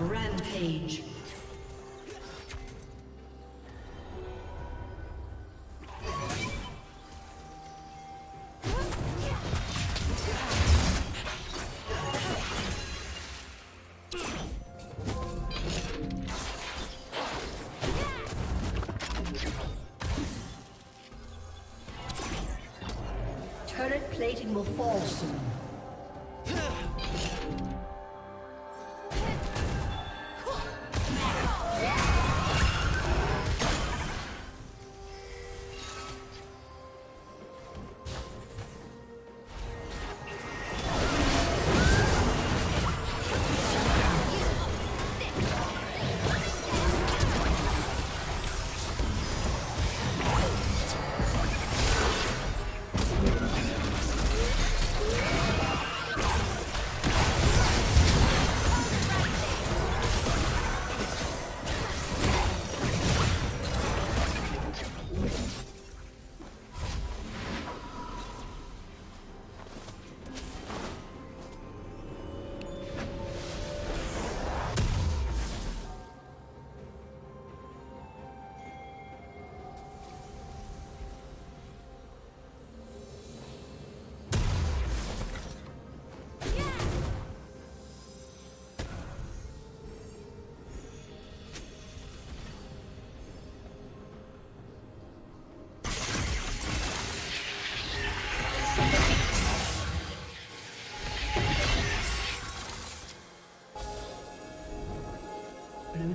Rampage. Turret plating will fall soon. Blue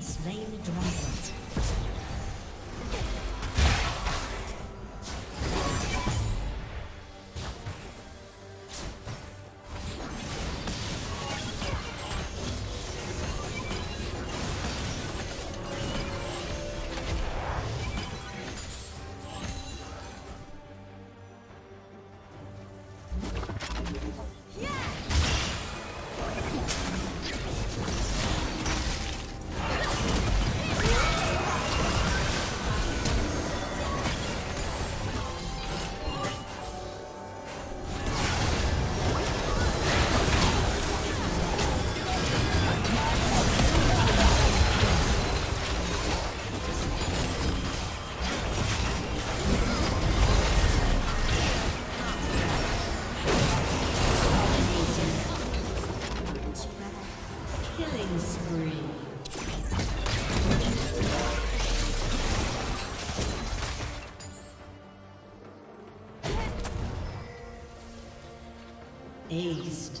Slain the dragon. Aced.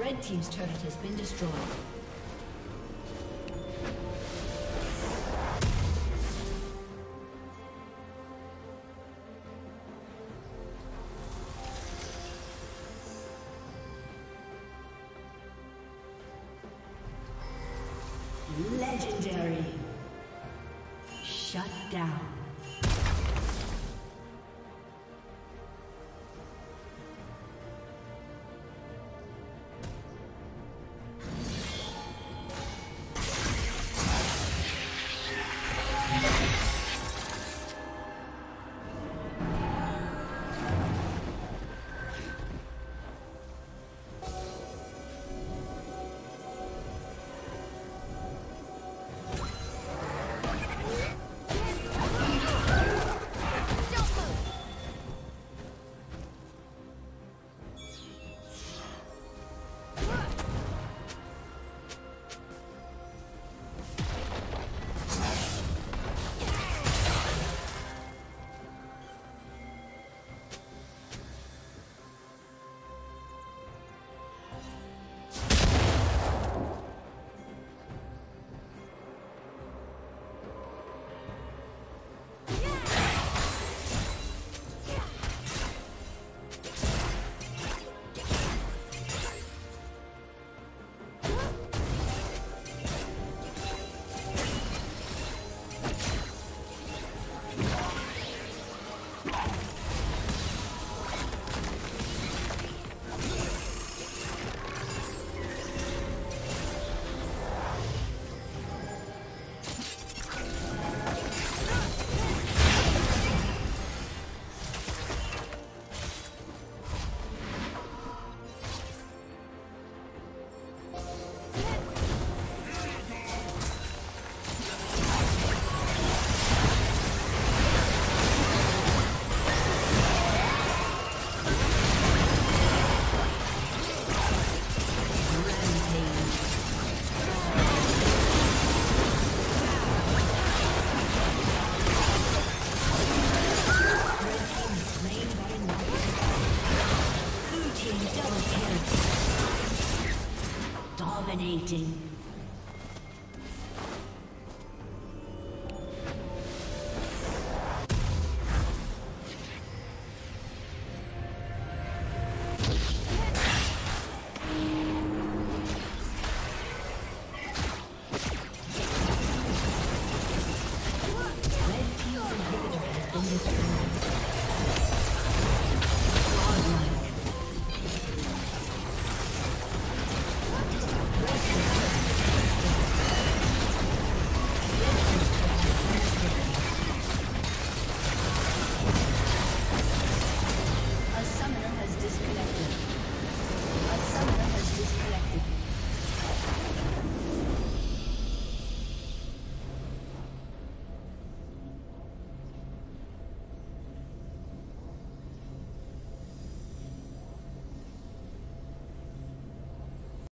Red team's turret has been destroyed. Legendary. Shut down. Yeah. Down the street.